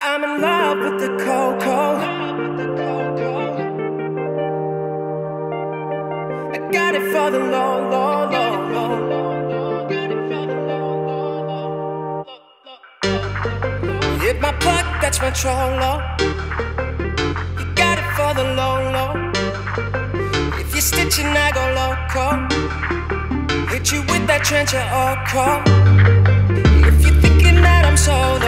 I'm in love with the cold. I got it for the long. Hit my plug, that's my trollo. You got it for the low. If you're stitching, I go loco. Hit you with that trencher or call. If you're thinking that I'm solo.